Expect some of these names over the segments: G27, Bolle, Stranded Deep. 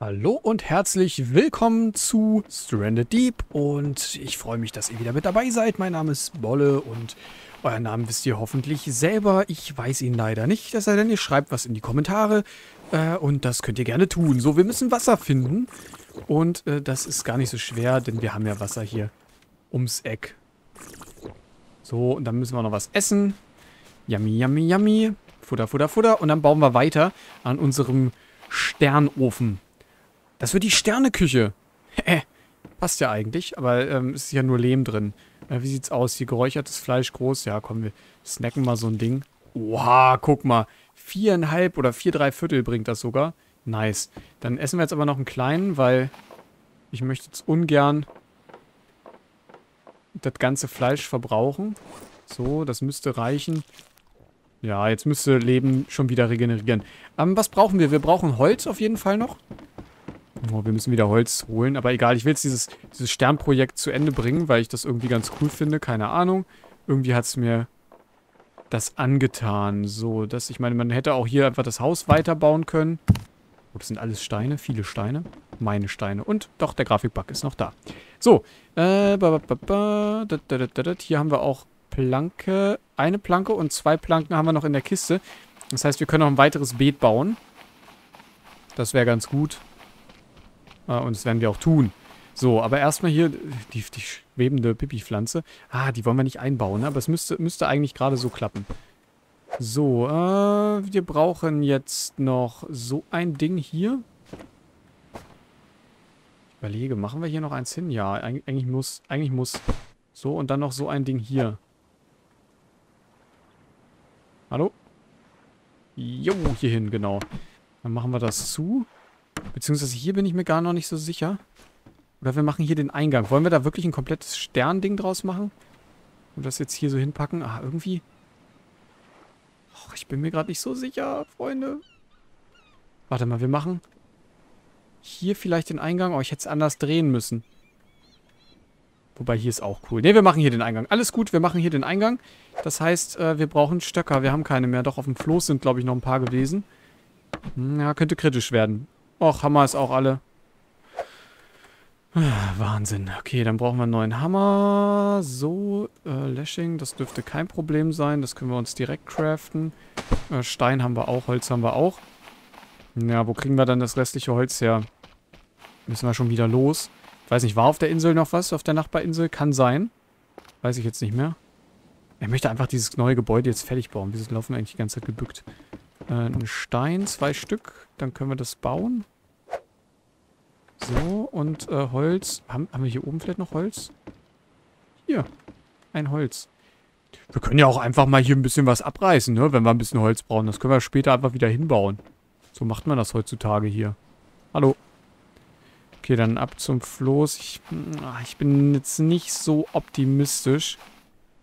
Hallo und herzlich willkommen zu Stranded Deep und ich freue mich, dass ihr wieder mit dabei seid. Mein Name ist Bolle und euren Namen wisst ihr hoffentlich selber. Ich weiß ihn leider nicht, es sei denn, ihr schreibt was in die Kommentare und das könnt ihr gerne tun. So, wir müssen Wasser finden und das ist gar nicht so schwer, denn wir haben ja Wasser hier ums Eck. So, und dann müssen wir noch was essen. Yummy, yummy, yummy. Futter, Futter, Futter und dann bauen wir weiter an unserem Sternofen. Das wird die Sterneküche. Passt ja eigentlich, aber ist ja nur Lehm drin. Wie sieht's aus? Hier geräuchertes Fleisch groß. Ja, komm, wir snacken mal so ein Ding. Oha, guck mal. 4,5 oder 4,75 bringt das sogar. Nice. Dann essen wir jetzt aber noch einen kleinen, weil ich möchte jetzt ungern das ganze Fleisch verbrauchen. So, das müsste reichen. Ja, jetzt müsste Leben schon wieder regenerieren. Was brauchen wir? Wir brauchen Holz auf jeden Fall noch. Oh, wir müssen wieder Holz holen, aber egal, ich will jetzt dieses Sternprojekt zu Ende bringen, weil ich das irgendwie ganz cool finde, keine Ahnung. Irgendwie hat es mir das angetan, so, dass ich meine, man hätte auch hier einfach das Haus weiterbauen können. Oh, das sind alles Steine, viele Steine, meine Steine und doch, der Grafikbug ist noch da. So, hier haben wir auch Planke, eine Planke und 2 Planken haben wir noch in der Kiste. Das heißt, wir können noch ein weiteres Beet bauen. Das wäre ganz gut. Und das werden wir auch tun. So, aber erstmal hier die schwebende Pipi-Pflanze. Ah, die wollen wir nicht einbauen, ne? Aber es müsste eigentlich gerade so klappen. So, wir brauchen jetzt noch so ein Ding hier. Ich überlege, machen wir hier noch eins hin? Ja, eigentlich muss. So, und dann noch so ein Ding hier. Hallo? Jo, hier hin, genau. Dann machen wir das zu. Beziehungsweise hier bin ich mir gar noch nicht so sicher. Oder wir machen hier den Eingang. Wollen wir da wirklich ein komplettes Sternding draus machen? Und das jetzt hier so hinpacken? Ah, irgendwie... Och, ich bin mir gerade nicht so sicher, Freunde. Warte mal, wir machen... Hier vielleicht den Eingang. Oh, ich hätte es anders drehen müssen. Wobei, hier ist auch cool. Ne, wir machen hier den Eingang. Alles gut, wir machen hier den Eingang. Das heißt, wir brauchen Stöcker. Wir haben keine mehr. Doch, auf dem Floß sind, glaube ich, noch ein paar gewesen. Ja, könnte kritisch werden. Och, Hammer ist auch alle. Ah, Wahnsinn. Okay, dann brauchen wir einen neuen Hammer. So, Lashing, das dürfte kein Problem sein. Das können wir uns direkt craften. Stein haben wir auch, Holz haben wir auch. Ja, wo kriegen wir dann das restliche Holz her? Müssen wir schon wieder los. Weiß nicht, war auf der Insel noch was? Auf der Nachbarinsel? Kann sein. Weiß ich jetzt nicht mehr. Ich möchte einfach dieses neue Gebäude jetzt fertig bauen. Wieso laufen wir eigentlich die ganze Zeit gebückt? Ein Stein, 2 Stück. Dann können wir das bauen. So, und Holz. Haben wir hier oben vielleicht noch Holz? Hier, ein Holz. Wir können ja auch einfach mal hier ein bisschen was abreißen, ne? Wenn wir ein bisschen Holz brauchen. Das können wir später einfach wieder hinbauen. So macht man das heutzutage hier. Hallo. Okay, dann ab zum Floß. Ich bin jetzt nicht so optimistisch,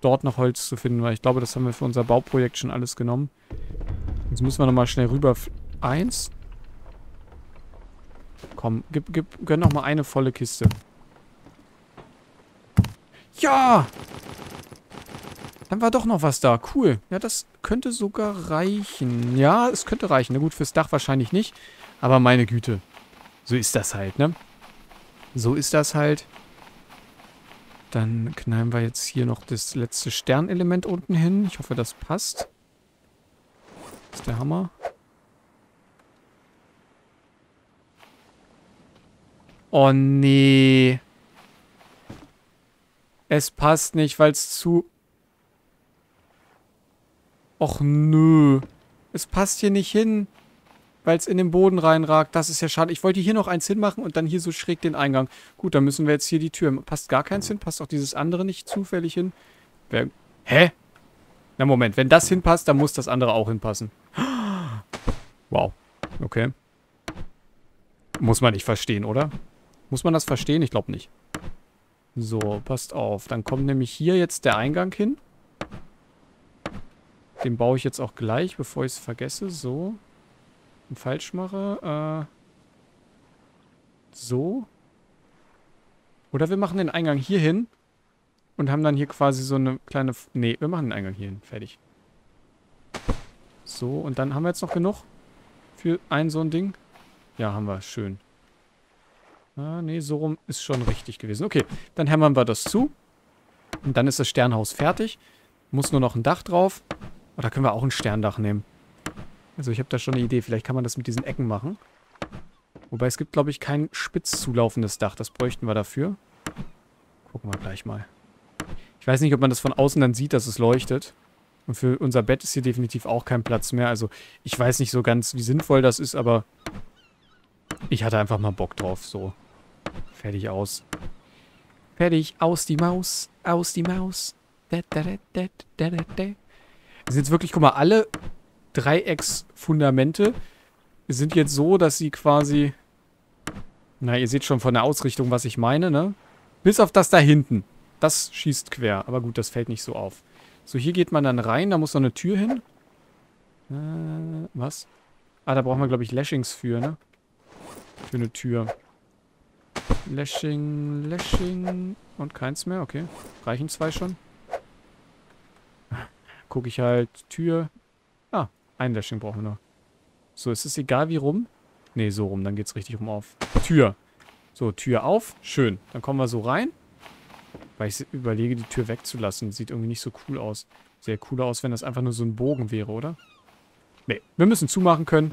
dort noch Holz zu finden, weil ich glaube, das haben wir für unser Bauprojekt schon alles genommen. Jetzt müssen wir nochmal schnell rüber. 1. Komm, gönn nochmal eine volle Kiste. Ja! Dann war doch noch was da. Cool. Ja, das könnte sogar reichen. Ja, es könnte reichen. Na gut, fürs Dach wahrscheinlich nicht. Aber meine Güte. So ist das halt, ne? So ist das halt. Dann knallen wir jetzt hier noch das letzte Sternelement unten hin. Ich hoffe, das passt. Der Hammer. Oh, nee. Es passt nicht, weil es zu... Och, nö. Es passt hier nicht hin, weil es in den Boden reinragt. Das ist ja schade. Ich wollte hier noch eins hinmachen und dann hier so schräg den Eingang. Gut, dann müssen wir jetzt hier die Tür... Passt gar keins hin? Passt auch dieses andere nicht zufällig hin? Hä? Na Moment, wenn das hinpasst, dann muss das andere auch hinpassen. Wow. Okay. Muss man nicht verstehen, oder? Muss man das verstehen? Ich glaube nicht. So, passt auf. Dann kommt nämlich hier jetzt der Eingang hin. Den baue ich jetzt auch gleich, bevor ich es vergesse. So. Und falsch mache. So. Oder wir machen den Eingang hier hin. Und haben dann hier quasi so eine kleine... Nee, wir machen den Eingang hier hin. Fertig. So, und dann haben wir jetzt noch genug für so ein Ding. Ja, haben wir. Schön. Ah, nee, so rum ist schon richtig gewesen. Okay, dann hämmern wir das zu. Und dann ist das Sternhaus fertig. Muss nur noch ein Dach drauf. Oder können wir auch ein Sterndach nehmen? Also ich habe da schon eine Idee. Vielleicht kann man das mit diesen Ecken machen. Wobei es gibt, glaube ich, kein spitz zulaufendes Dach. Das bräuchten wir dafür. Gucken wir gleich mal. Ich weiß nicht, ob man das von außen dann sieht, dass es leuchtet. Und für unser Bett ist hier definitiv auch kein Platz mehr. Also ich weiß nicht so ganz, wie sinnvoll das ist, aber ich hatte einfach mal Bock drauf. So. Fertig aus. Fertig. Aus die Maus. Aus die Maus. Da, da, da, da, da, da, da. Das sind jetzt wirklich, guck mal, alle Dreiecksfundamente sind jetzt so, dass sie quasi... Na, ihr seht schon von der Ausrichtung, was ich meine, ne? Bis auf das da hinten. Das schießt quer. Aber gut, das fällt nicht so auf. So, hier geht man dann rein. Da muss noch eine Tür hin. Was? Ah, da brauchen wir, glaube ich, Lashings für, ne? Für eine Tür. Lashing, Lashing. Und keins mehr, okay. Reichen zwei schon. Gucke ich halt. Tür. Ah, ein Lashing brauchen wir noch. So, ist es egal wie rum? Ne, so rum. Dann geht's richtig rum auf. Tür. So, Tür auf. Schön. Dann kommen wir so rein. Weil ich überlege, die Tür wegzulassen. Sieht irgendwie nicht so cool aus. Sehr cool aus, wenn das einfach nur so ein Bogen wäre, oder? Ne, wir müssen zumachen können.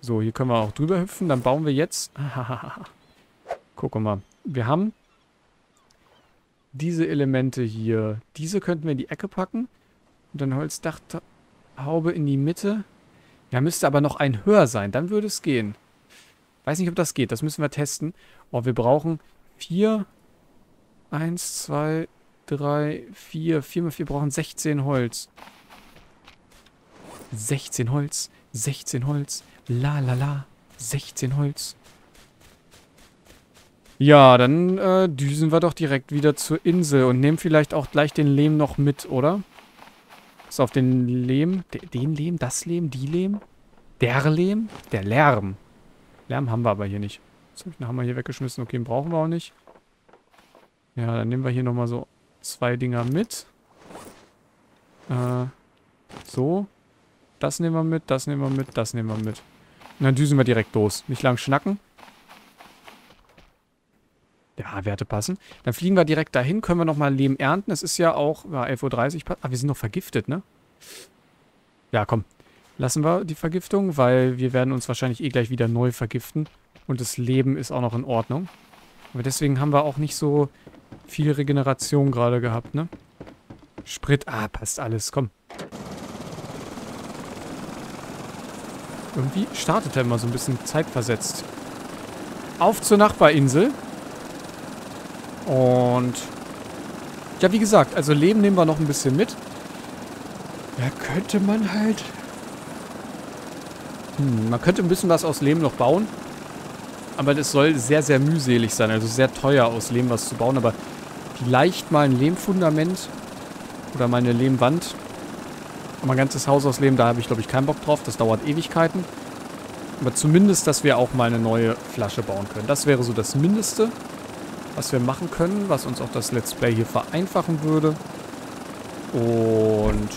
So, hier können wir auch drüber hüpfen. Dann bauen wir jetzt... Guck mal. Wir haben diese Elemente hier. Diese könnten wir in die Ecke packen. Und dann Holzdachhaube in die Mitte. Ja, müsste aber noch ein höher sein. Dann würde es gehen. Weiß nicht, ob das geht. Das müssen wir testen. Oh, wir brauchen 4... 1, 2, 3, 4. 4 mal 4 brauchen 16 Holz. 16 Holz. 16 Holz. La la la. 16 Holz. Ja, dann düsen wir doch direkt wieder zur Insel und nehmen vielleicht auch gleich den Lehm noch mit, oder? Pass auf, den Lehm. Den Lehm, das Lehm, die Lehm. Der Lehm, der Lärm. Lärm haben wir aber hier nicht. Das habe ich den Hammer hier weggeschmissen. Okay, den brauchen wir auch nicht. Ja, dann nehmen wir hier nochmal so zwei Dinger mit. So. Das nehmen wir mit, das nehmen wir mit, das nehmen wir mit. Und dann düsen wir direkt los. Nicht lang schnacken. Ja, Werte passen. Dann fliegen wir direkt dahin. Können wir nochmal Lehm ernten. Es ist ja auch 11.30 Uhr. Ah, wir sind noch vergiftet, ne? Ja, komm. Lassen wir die Vergiftung, weil wir werden uns wahrscheinlich eh gleich wieder neu vergiften. Und das Leben ist auch noch in Ordnung. Aber deswegen haben wir auch nicht so viel Regeneration gerade gehabt, ne? Sprit. Ah, passt alles. Komm. Irgendwie startet er immer so ein bisschen zeitversetzt. Auf zur Nachbarinsel. Und... Ja, wie gesagt, also Leben nehmen wir noch ein bisschen mit. Ja, könnte man halt... man könnte ein bisschen was aus Leben noch bauen. Aber das soll sehr, sehr mühselig sein. Also sehr teuer, aus Lehm was zu bauen. Aber vielleicht mal ein Lehmfundament. Oder mal eine Lehmwand. Und mein ganzes Haus aus Lehm, da habe ich, glaube ich, keinen Bock drauf. Das dauert Ewigkeiten. Aber zumindest, dass wir auch mal eine neue Flasche bauen können. Das wäre so das Mindeste, was wir machen können. Was uns auch das Let's Play hier vereinfachen würde. Und...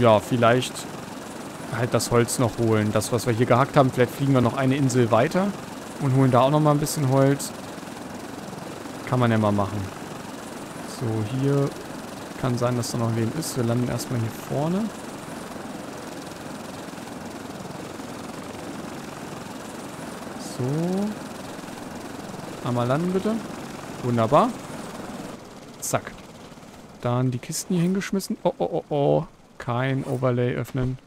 ja, vielleicht... halt das Holz noch holen. Das, was wir hier gehackt haben. Vielleicht fliegen wir noch eine Insel weiter und holen da auch noch mal ein bisschen Holz. Kann man ja mal machen. So, hier kann sein, dass da noch Lehm ist. Wir landen erstmal hier vorne. So. Einmal landen, bitte. Wunderbar. Zack. Dann die Kisten hier hingeschmissen. Oh, oh, oh, oh. Kein Overlay öffnen.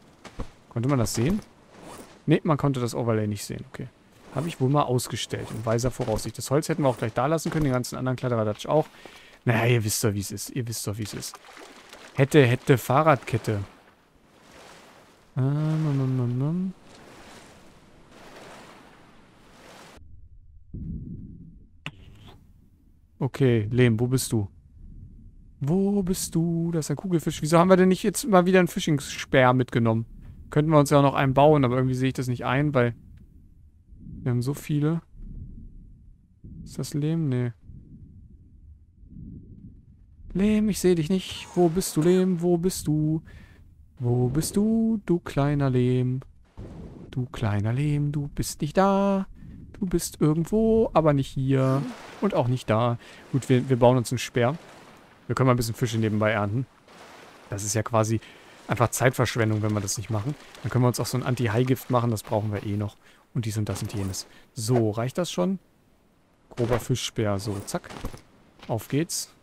Konnte man das sehen? Ne, man konnte das Overlay nicht sehen. Okay. Habe ich wohl mal ausgestellt. In weiser Voraussicht. Das Holz hätten wir auch gleich da lassen können. Den ganzen anderen Kladderadatsch auch. Naja, ihr wisst doch, wie es ist. Ihr wisst doch, wie es ist. Hätte, hätte Fahrradkette. Okay, Lehm, wo bist du? Wo bist du? Das ist ein Kugelfisch. Wieso haben wir denn nicht jetzt mal wieder einen Fischingssperr mitgenommen? Könnten wir uns ja auch noch einen bauen, aber irgendwie sehe ich das nicht ein, weil wir haben so viele. Ist das Lehm? Nee. Lehm, ich sehe dich nicht. Wo bist du, Lehm? Wo bist du? Wo bist du, du kleiner Lehm? Du kleiner Lehm, du bist nicht da. Du bist irgendwo, aber nicht hier. Und auch nicht da. Gut, wir bauen uns einen Speer. Wir können mal ein bisschen Fische nebenbei ernten. Das ist ja quasi einfach Zeitverschwendung, wenn wir das nicht machen. Dann können wir uns auch so ein Anti-Hai-Gift machen. Das brauchen wir eh noch. Und dies und das und jenes. So, reicht das schon? Grober Fischspeer. So, zack. Auf geht's.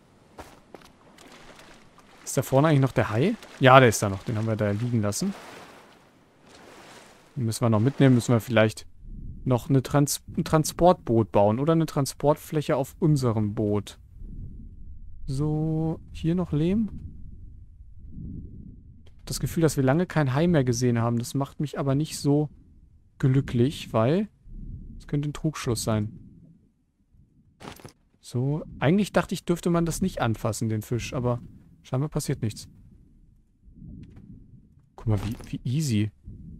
Ist da vorne eigentlich noch der Hai? Ja, der ist da noch. Den haben wir da liegen lassen. Den müssen wir noch mitnehmen. Müssen wir vielleicht noch eine ein Transportboot bauen. Oder eine Transportfläche auf unserem Boot. So, hier noch Lehm. Ich habe das Gefühl, dass wir lange kein Hai mehr gesehen haben. Das macht mich aber nicht so glücklich, weil es könnte ein Trugschluss sein. So, eigentlich dachte ich, dürfte man das nicht anfassen, den Fisch. Aber scheinbar passiert nichts. Guck mal, wie easy.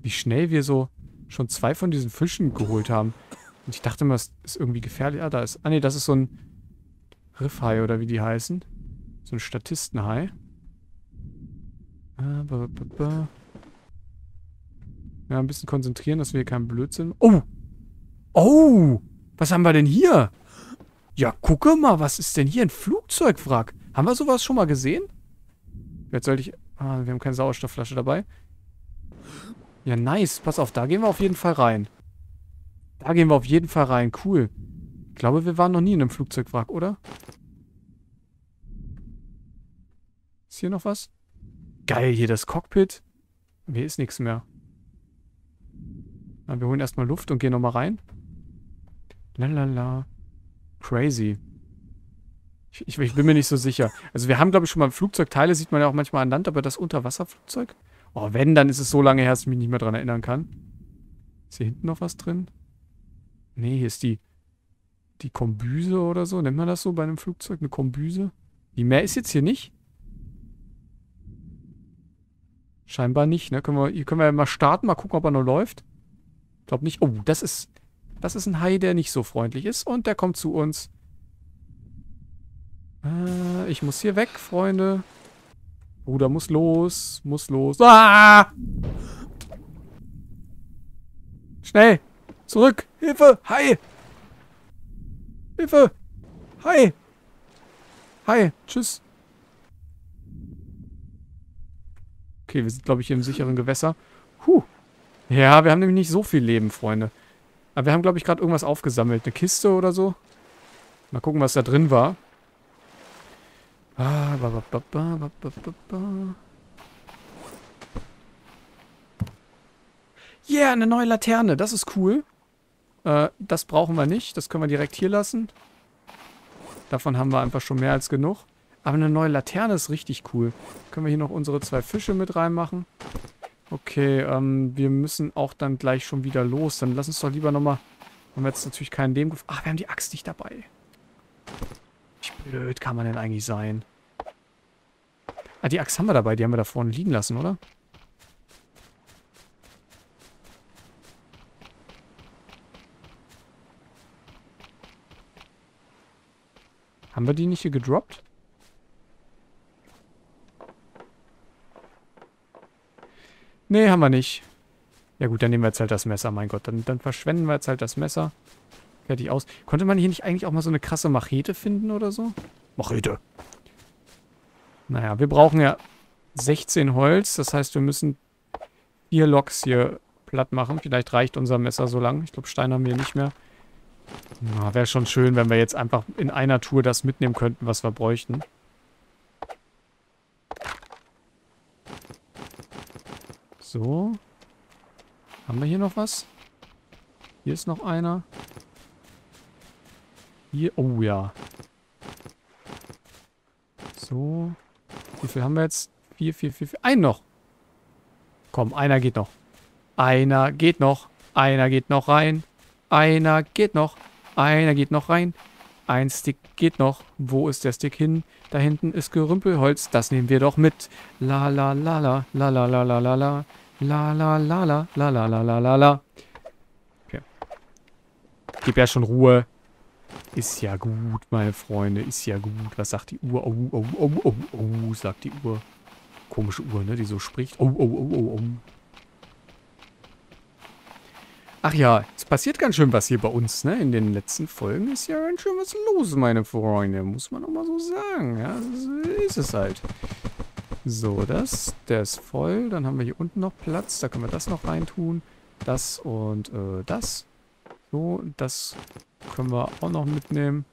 Wie schnell wir so schon 2 von diesen Fischen geholt haben. Und ich dachte mal, es ist irgendwie gefährlich. Ah, da ist... Ah, ne, das ist so ein Riffhai oder wie die heißen. So ein Statistenhai. Ja, ein bisschen konzentrieren, dass wir hier keinen Blödsinn... Oh! Oh! Was haben wir denn hier? Ja, gucke mal, was ist denn hier? Ein Flugzeugwrack. Haben wir sowas schon mal gesehen? Jetzt sollte ich... Ah, wir haben keine Sauerstoffflasche dabei. Ja, nice. Pass auf, da gehen wir auf jeden Fall rein. Da gehen wir auf jeden Fall rein. Cool. Ich glaube, wir waren noch nie in einem Flugzeugwrack, oder? Ist hier noch was? Geil, hier das Cockpit. Hier ist nichts mehr. Na, wir holen erstmal Luft und gehen nochmal rein. Lalala. Crazy. Ich bin mir nicht so sicher. Also wir haben, glaube ich, schon mal Flugzeugteile, sieht man ja auch manchmal an Land, aber das Unterwasserflugzeug? Oh, wenn, dann ist es so lange her, dass ich mich nicht mehr dran erinnern kann. Ist hier hinten noch was drin? Nee, hier ist die Kombüse oder so. Nennt man das so bei einem Flugzeug? Eine Kombüse? Wie, mehr ist jetzt hier nicht? Scheinbar nicht, ne? Hier können wir mal starten, mal gucken, ob er noch läuft. Ich glaube nicht. Oh, das ist ein Hai, der nicht so freundlich ist. Und der kommt zu uns. Ich muss hier weg, Freunde. Bruder muss los. Muss los. Ah! Schnell. Zurück. Hilfe. Hi. Hilfe. Hi. Hi. Tschüss. Okay, wir sind, glaube ich, hier im sicheren Gewässer. Huh. Ja, wir haben nämlich nicht so viel Leben, Freunde. Aber wir haben, glaube ich, gerade irgendwas aufgesammelt. Eine Kiste oder so. Mal gucken, was da drin war. Ah, yeah, eine neue Laterne. Das ist cool. Das brauchen wir nicht. Das können wir direkt hier lassen. Davon haben wir einfach schon mehr als genug. Aber eine neue Laterne ist richtig cool. Können wir hier noch unsere 2 Fische mit reinmachen. Okay, wir müssen auch dann gleich schon wieder los. Dann lass uns doch lieber nochmal... Haben wir jetzt natürlich keinen Leben... Ach, wir haben die Axt nicht dabei. Wie blöd kann man denn eigentlich sein? Ah, die Axt haben wir dabei. Die haben wir da vorne liegen lassen, oder? Haben wir die nicht hier gedroppt? Nee, haben wir nicht. Ja gut, dann nehmen wir jetzt halt das Messer. Mein Gott, dann verschwenden wir jetzt halt das Messer. Fertig aus. Konnte man hier nicht eigentlich auch mal so eine krasse Machete finden oder so? Machete. Naja, wir brauchen ja 16 Holz. Das heißt, wir müssen 4 Loks hier platt machen. Vielleicht reicht unser Messer so lang. Ich glaube, Stein haben wir nicht mehr. Na, wäre schon schön, wenn wir jetzt einfach in einer Tour das mitnehmen könnten, was wir bräuchten. So. Haben wir hier noch was? Hier ist noch einer. Hier, oh ja. So. Wie viel haben wir jetzt? 4. Einen noch. Komm, einer geht noch. Einer geht noch. Einer geht noch rein. Einer geht noch. Einer geht noch rein. Ein Stick geht noch. Wo ist der Stick hin? Da hinten ist Gerümpelholz. Das nehmen wir doch mit. La la la la la la la la la la la la la la la la la la. Okay. Gib ja schon Ruhe. Ist ja gut, meine Freunde. Ist ja gut. Was sagt die Uhr? Oh, oh, oh, oh, oh, sagt die Uhr. Komische Uhr, ne? Die so spricht. Oh, oh, oh, oh, oh. Ach ja, es passiert ganz schön was hier bei uns, ne? In den letzten Folgen ist ja ganz schön was los, meine Freunde. Muss man auch mal so sagen, ja? So ist es halt. So, der ist voll. Dann haben wir hier unten noch Platz. Da können wir das noch reintun. Das und das. So, das können wir auch noch mitnehmen.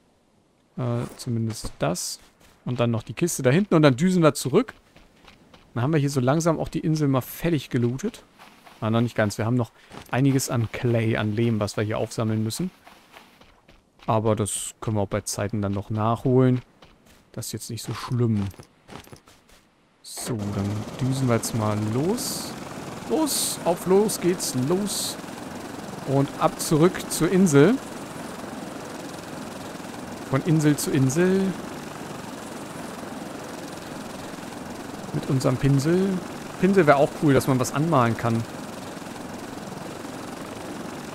Zumindest das. Und dann noch die Kiste da hinten. Und dann düsen wir zurück. Dann haben wir hier so langsam auch die Insel mal fertig gelootet. Ah, noch nicht ganz. Wir haben noch einiges an Clay, an Lehm, was wir hier aufsammeln müssen. Aber das können wir auch bei Zeiten dann noch nachholen. Das ist jetzt nicht so schlimm. So, dann düsen wir jetzt mal los. Los, auf los geht's, los. Und ab zurück zur Insel. Von Insel zu Insel. Mit unserem Pinsel. Pinsel wäre auch cool, dass man was anmalen kann.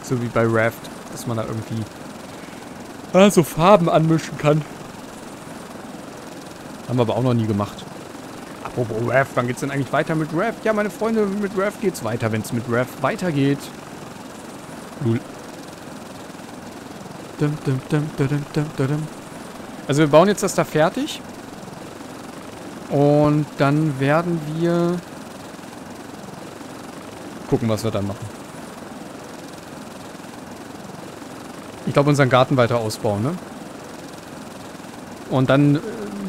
So wie bei Raft, dass man da irgendwie so Farben anmischen kann. Haben wir aber auch noch nie gemacht. Apropos Raft, wann geht's denn eigentlich weiter mit Raft? Ja, meine Freunde, mit Raft geht's weiter, wenn es mit Raft weitergeht. Lul. Also wir bauen jetzt das da fertig. Und dann werden wir gucken, was wir dann machen. Ich glaube, unseren Garten weiter ausbauen, ne? Und dann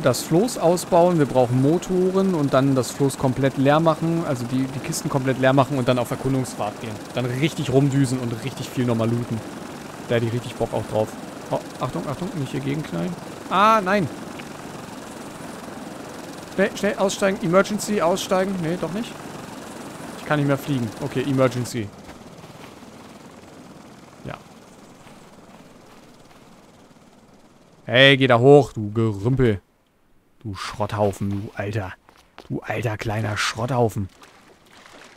das Floß ausbauen. Wir brauchen Motoren und dann das Floß komplett leer machen. Also die Kisten komplett leer machen und dann auf Erkundungsfahrt gehen. Dann richtig rumdüsen und richtig viel nochmal looten. Da hätte ich richtig Bock auch drauf. Oh, Achtung, Achtung, nicht hier gegenknallen. Ah, nein! Schnell, schnell aussteigen. Emergency, aussteigen. Nee, doch nicht. Ich kann nicht mehr fliegen. Okay, Emergency. Ja. Hey, geh da hoch, du Gerümpel. Du Schrotthaufen, du Alter. Du alter kleiner Schrotthaufen.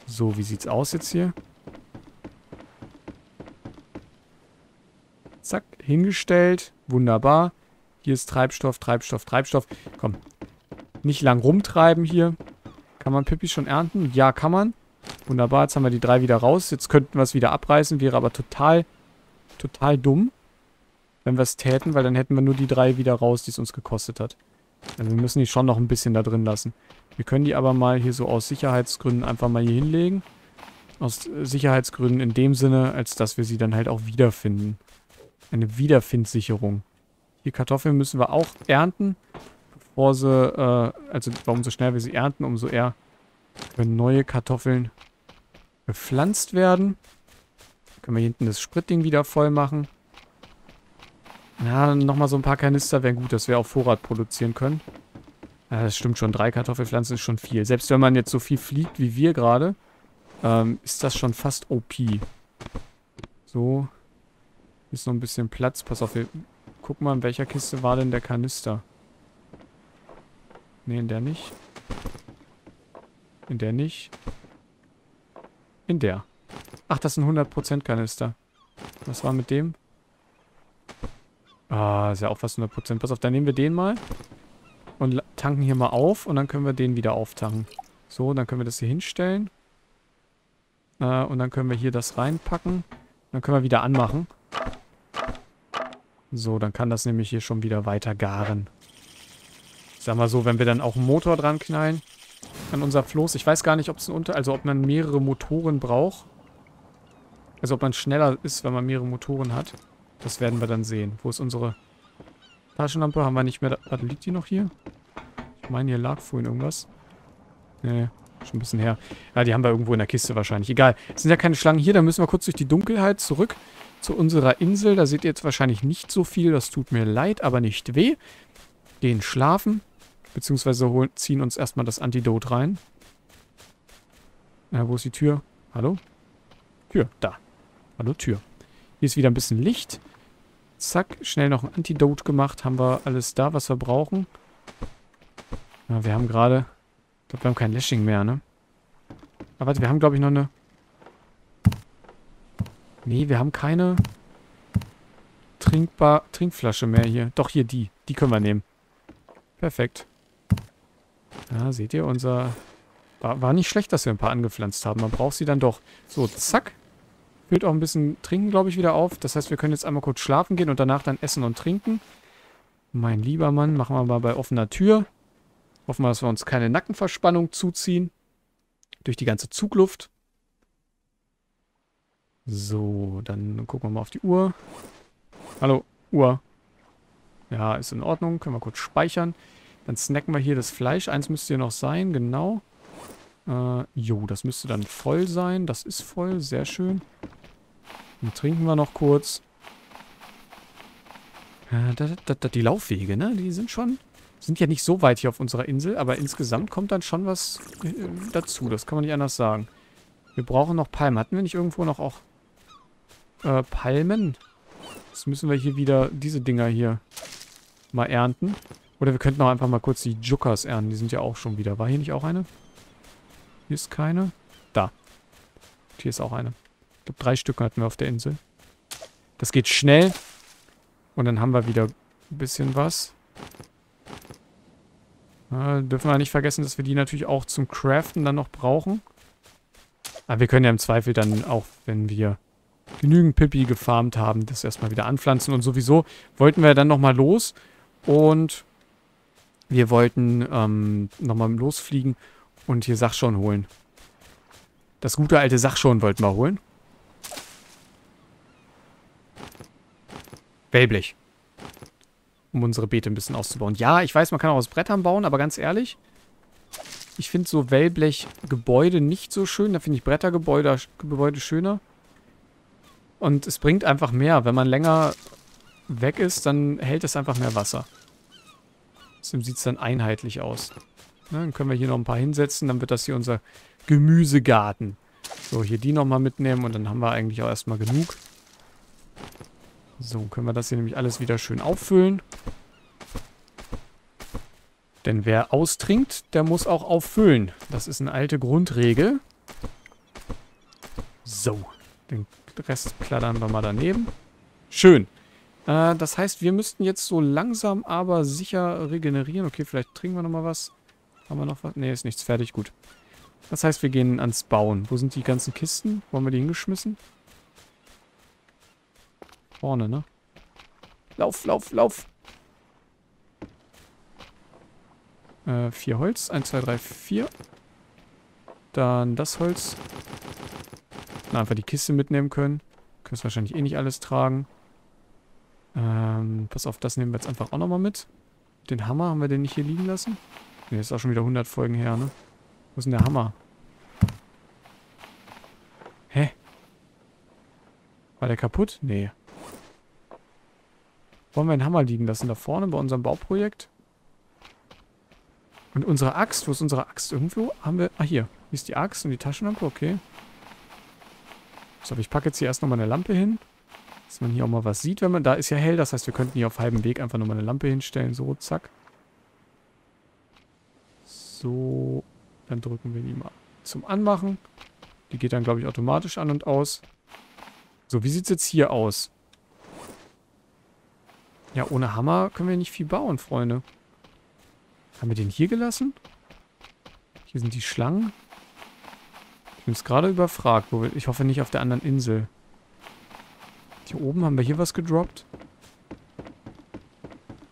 So, wie sieht's aus jetzt hier? Zack, hingestellt. Wunderbar. Hier ist Treibstoff, Treibstoff, Treibstoff. Komm. Nicht lang rumtreiben hier. Kann man Pippi schon ernten? Ja, kann man. Wunderbar, jetzt haben wir die drei wieder raus. Jetzt könnten wir es wieder abreißen. Wäre aber total dumm, wenn wir es täten, weil dann hätten wir nur die drei wieder raus, die es uns gekostet hat. Also wir müssen die schon noch ein bisschen da drin lassen. Wir können die aber mal hier so aus Sicherheitsgründen einfach mal hier hinlegen. Aus Sicherheitsgründen in dem Sinne, als dass wir sie dann halt auch wiederfinden. Eine Wiederfindsicherung. Die Kartoffeln müssen wir auch ernten. Bevor sie, also umso schneller wir sie ernten, umso eher können neue Kartoffeln gepflanzt werden. Können wir hinten das Spritding wieder voll machen. Na, nochmal so ein paar Kanister wären gut, dass wir auf Vorrat produzieren können. Ja, das stimmt schon, 3 Kartoffelpflanzen ist schon viel. Selbst wenn man jetzt so viel fliegt wie wir gerade, ist das schon fast OP. So, hier ist noch ein bisschen Platz. Pass auf, wir gucken mal, in welcher Kiste war denn der Kanister? Ne, in der nicht. In der nicht. In der. Ach, das ist ein 100% Kanister. Was war mit dem? Ah, ist ja auch fast 100%. Pass auf, dann nehmen wir den mal. Und tanken hier mal auf. Und dann können wir den wieder auftanken. So, dann können wir das hier hinstellen. Und dann können wir hier das reinpacken. Dann können wir wieder anmachen. So, dann kann das nämlich hier schon wieder weiter garen. Ich sag mal so, wenn wir dann auch einen Motor dran knallen an unser Floß. Ich weiß gar nicht, ob es also ob man mehrere Motoren braucht. Also ob man schneller ist, wenn man mehrere Motoren hat. Das werden wir dann sehen. Wo ist unsere Taschenlampe? Haben wir nicht mehr. Warte, liegt die noch hier? Ich meine, hier lag vorhin irgendwas. Nee, schon ein bisschen her. Ja, die haben wir irgendwo in der Kiste wahrscheinlich. Egal. Es sind ja keine Schlangen hier. Da müssen wir kurz durch die Dunkelheit zurück zu unserer Insel. Da seht ihr jetzt wahrscheinlich nicht so viel. Das tut mir leid, aber nicht weh. Gehen schlafen. Beziehungsweise ziehen uns erstmal das Antidot rein. Wo ist die Tür? Hallo? Tür, da. Hallo, Tür. Hier ist wieder ein bisschen Licht. Zack, schnell noch ein Antidot gemacht. Haben wir alles da, was wir brauchen. Ja, wir haben gerade... Ich glaube, wir haben kein Lashing mehr, ne? Aber warte, wir haben, glaube ich, noch eine... Nee, wir haben keine Trinkflasche mehr hier. Doch, hier die. Die können wir nehmen. Perfekt. Ja, seht ihr, unser... War nicht schlecht, dass wir ein paar angepflanzt haben. Man braucht sie dann doch. So, zack. Hört auch ein bisschen Trinken, glaube ich, wieder auf. Das heißt, wir können jetzt einmal kurz schlafen gehen und danach dann essen und trinken. Mein lieber Mann, machen wir mal bei offener Tür. Hoffen wir, dass wir uns keine Nackenverspannung zuziehen. Durch die ganze Zugluft. So, dann gucken wir mal auf die Uhr. Hallo, Uhr. Ja, ist in Ordnung. Können wir kurz speichern. Dann snacken wir hier das Fleisch. Eins müsste hier noch sein, genau. Jo, das müsste dann voll sein. Das ist voll, sehr schön. Dann trinken wir noch kurz. Die Laufwege, ne? Die sind ja nicht so weit hier auf unserer Insel, aber insgesamt kommt dann schon was dazu. Das kann man nicht anders sagen. Wir brauchen noch Palmen. Hatten wir nicht irgendwo noch auch Palmen? Jetzt müssen wir hier wieder diese Dinger hier mal ernten. Oder wir könnten auch einfach mal kurz die Juckers ernten. Die sind ja auch schon wieder. War hier nicht auch eine? Hier ist keine. Da. Und hier ist auch eine. Ich glaube, 3 Stück hatten wir auf der Insel. Das geht schnell. Und dann haben wir wieder ein bisschen was. Dürfen wir nicht vergessen, dass wir die natürlich auch zum Craften dann noch brauchen. Aber wir können ja im Zweifel dann auch, wenn wir genügend Pipi gefarmt haben, das erstmal wieder anpflanzen. Und sowieso wollten wir dann nochmal los. Und wir wollten nochmal losfliegen und hier Sachschorn holen. Das gute alte Sachschorn wollten wir holen. Wellblech. Um unsere Beete ein bisschen auszubauen. Ja, ich weiß, man kann auch aus Brettern bauen, aber ganz ehrlich, ich finde so Wellblechgebäude nicht so schön. Da finde ich Brettergebäude schöner. Und es bringt einfach mehr. Wenn man länger weg ist, dann hält es einfach mehr Wasser. Deswegen sieht es dann einheitlich aus. Ne, dann können wir hier noch ein paar hinsetzen. Dann wird das hier unser Gemüsegarten. So, hier die nochmal mitnehmen. Und dann haben wir eigentlich auch erstmal genug. So, können wir das hier nämlich alles wieder schön auffüllen. Denn wer austrinkt, der muss auch auffüllen. Das ist eine alte Grundregel. So, den Rest plattern wir mal daneben. Schön. Das heißt, wir müssten jetzt so langsam, aber sicher regenerieren. Okay, vielleicht trinken wir nochmal was. Haben wir noch was? Ne, ist nichts fertig. Gut. Das heißt, wir gehen ans Bauen. Wo sind die ganzen Kisten? Wo haben wir die hingeschmissen? Vorne, ne? Lauf, lauf, lauf! 4 Holz. 1, 2, 3, 4. Dann das Holz. Na, einfach die Kiste mitnehmen können. Können es wahrscheinlich eh nicht alles tragen. Pass auf, das nehmen wir jetzt einfach auch nochmal mit. Den Hammer, haben wir den nicht hier liegen lassen? Ne, ist auch schon wieder 100 Folgen her, ne? Wo ist denn der Hammer? Hä? War der kaputt? Nee. Wollen wir den Hammer liegen lassen? Da vorne bei unserem Bauprojekt. Und unsere Axt. Wo ist unsere Axt? Irgendwo haben wir... Ah, hier. Hier ist die Axt und die Taschenlampe. Okay. So, ich packe jetzt hier erst nochmal eine Lampe hin. Dass man hier auch mal was sieht, wenn man... Da ist ja hell. Das heißt, wir könnten hier auf halbem Weg einfach nochmal eine Lampe hinstellen. So, zack. So. Dann drücken wir die mal zum Anmachen. Die geht dann, glaube ich, automatisch an und aus. So, wie sieht es jetzt hier aus? Ja, ohne Hammer können wir nicht viel bauen, Freunde. Haben wir den hier gelassen? Hier sind die Schlangen. Ich bin jetzt gerade überfragt. Ich hoffe nicht auf der anderen Insel. Hier oben haben wir hier was gedroppt.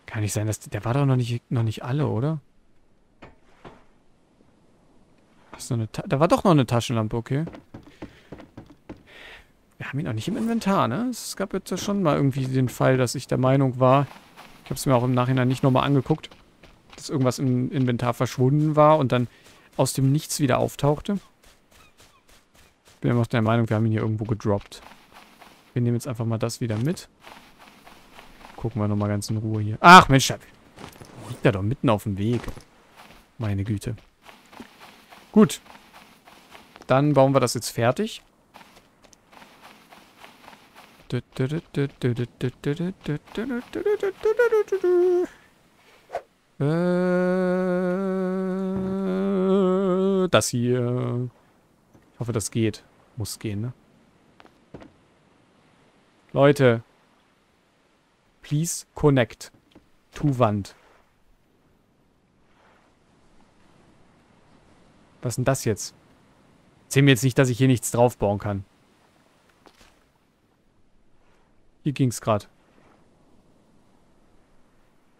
Kann nicht sein, dass... Der war doch noch nicht alle, oder? Ist noch eine da war doch noch eine Taschenlampe, okay. Wir haben ihn auch nicht im Inventar, ne? Es gab jetzt ja schon mal irgendwie den Fall, dass ich der Meinung war, ich habe es mir auch im Nachhinein nicht nochmal angeguckt, dass irgendwas im Inventar verschwunden war und dann aus dem Nichts wieder auftauchte. Ich bin immer noch der Meinung, wir haben ihn hier irgendwo gedroppt. Wir nehmen jetzt einfach mal das wieder mit. Gucken wir nochmal ganz in Ruhe hier. Ach Mensch, da liegt er doch mitten auf dem Weg. Meine Güte. Gut. Dann bauen wir das jetzt fertig. Das hier. Ich hoffe, das geht. Muss gehen, ne? Leute. Please connect to Wand. Was ist denn das jetzt? Erzähl mir jetzt nicht, dass ich hier nichts drauf bauen kann. Hier ging's gerade.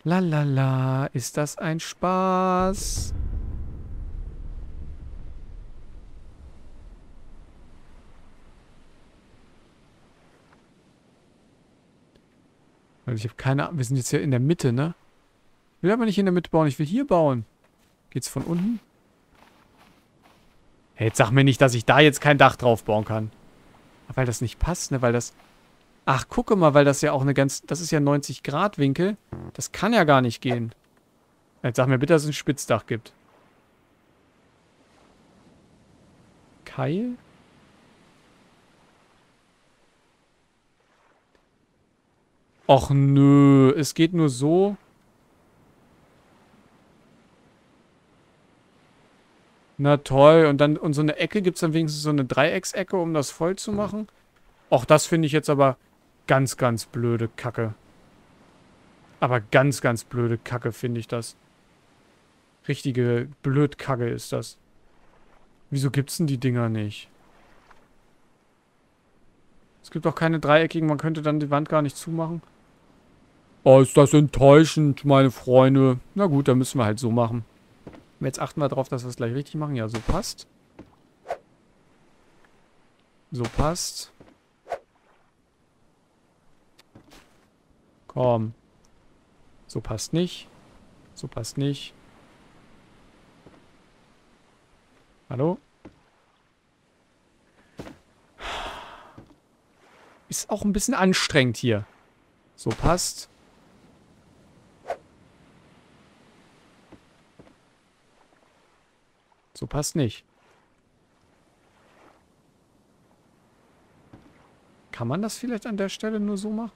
Lalala, ist das ein Spaß? Ich habe keine Ahnung. Wir sind jetzt hier in der Mitte, ne? Ich will aber nicht in der Mitte bauen. Ich will hier bauen. Geht's von unten? Hey, jetzt sag mir nicht, dass ich da jetzt kein Dach drauf bauen kann. Weil das nicht passt, ne? Weil das... Ach, gucke mal, weil das ja auch eine ganz... Das ist ja 90-Grad-Winkel. Das kann ja gar nicht gehen. Jetzt sag mir bitte, dass es ein Spitzdach gibt. Keil? Och nö, es geht nur so. Na toll, und dann und so eine Ecke, gibt es dann wenigstens so eine Dreiecksecke, um das voll zu machen? Och, das finde ich jetzt aber ganz, ganz blöde Kacke. Aber ganz, ganz blöde Kacke finde ich das. Richtige Blödkacke ist das. Wieso gibt's denn die Dinger nicht? Es gibt auch keine dreieckigen, man könnte dann die Wand gar nicht zumachen. Oh, ist das enttäuschend, meine Freunde. Na gut, dann müssen wir halt so machen. Jetzt achten wir darauf, dass wir es gleich richtig machen. Ja, so passt. So passt. Komm. So passt nicht. So passt nicht. Hallo? Ist auch ein bisschen anstrengend hier. So passt. So passt nicht. Kann man das vielleicht an der Stelle nur so machen?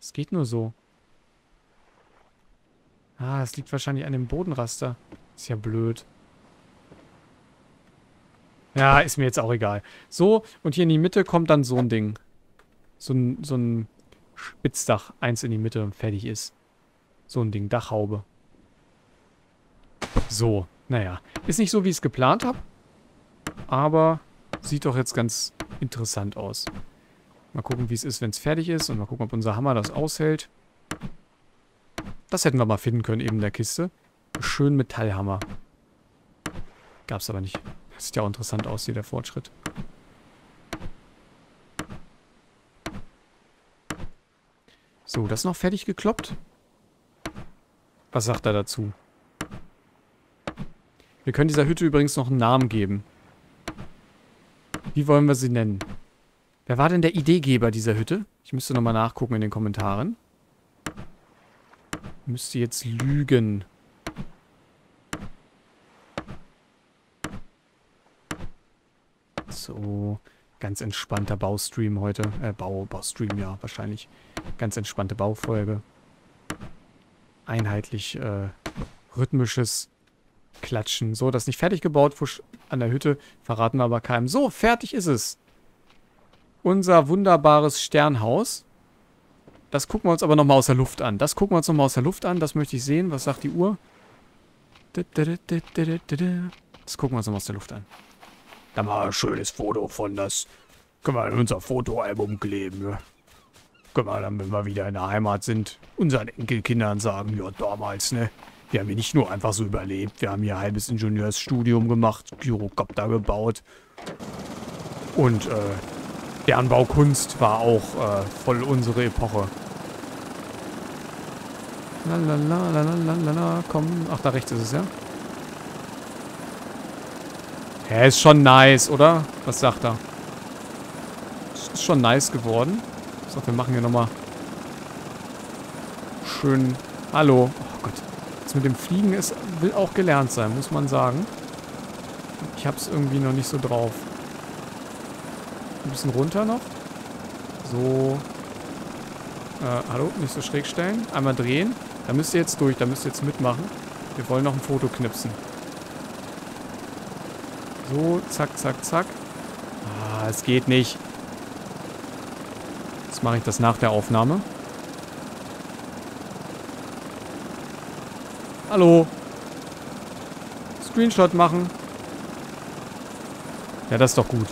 Es geht nur so. Ah, das liegt wahrscheinlich an dem Bodenraster. Ist ja blöd. Ja, ist mir jetzt auch egal. So, und hier in die Mitte kommt dann so ein Ding. So ein Spitzdach. Eins in die Mitte und fertig ist. So ein Ding. Dachhaube. So, naja. Ist nicht so, wie ich es geplant habe. Aber sieht doch jetzt ganz interessant aus. Mal gucken, wie es ist, wenn es fertig ist. Und mal gucken, ob unser Hammer das aushält. Das hätten wir mal finden können, eben in der Kiste. Schön Metallhammer. Gab's aber nicht. Das sieht ja auch interessant aus hier, der Fortschritt. So, das noch fertig gekloppt. Was sagt er dazu? Wir können dieser Hütte übrigens noch einen Namen geben. Wie wollen wir sie nennen? Wer war denn der Ideengeber dieser Hütte? Ich müsste nochmal nachgucken in den Kommentaren. Ich müsste jetzt lügen. So, ganz entspannter Baustream heute. Baustream, ja, wahrscheinlich. Ganz entspannte Baufolge. Einheitlich, rhythmisches Klatschen. So, das nicht fertig gebaut, Fusch an der Hütte. Verraten wir aber keinem. So, fertig ist es. Unser wunderbares Sternhaus. Das gucken wir uns aber nochmal aus der Luft an. Das gucken wir uns nochmal aus der Luft an. Das möchte ich sehen. Was sagt die Uhr? Das gucken wir uns nochmal aus der Luft an. Da mal ein schönes Foto von das. Können wir in unser Fotoalbum kleben. Ne? Können wir dann, wenn wir wieder in der Heimat sind, unseren Enkelkindern sagen, ja damals, ne? Wir haben hier nicht nur einfach so überlebt. Wir haben hier ein halbes Ingenieursstudium gemacht, Gyrokopter gebaut. Und der Anbaukunst war auch voll unsere Epoche. Lalalala, komm. Ach, da rechts ist es, ja? Hä, ja, ist schon nice, oder? Was sagt er? Ist schon nice geworden. So, wir machen hier nochmal schön... Hallo. Oh Gott. Das mit dem Fliegen ist, will auch gelernt sein, muss man sagen. Ich hab's irgendwie noch nicht so drauf. Ein bisschen runter noch. So. Hallo, nicht so schräg stellen. Einmal drehen. Da müsst ihr jetzt durch, da müsst ihr jetzt mitmachen. Wir wollen noch ein Foto knipsen. So, zack, zack, zack. Ah, es geht nicht. Jetzt mache ich das nach der Aufnahme. Hallo. Screenshot machen. Ja, das ist doch gut.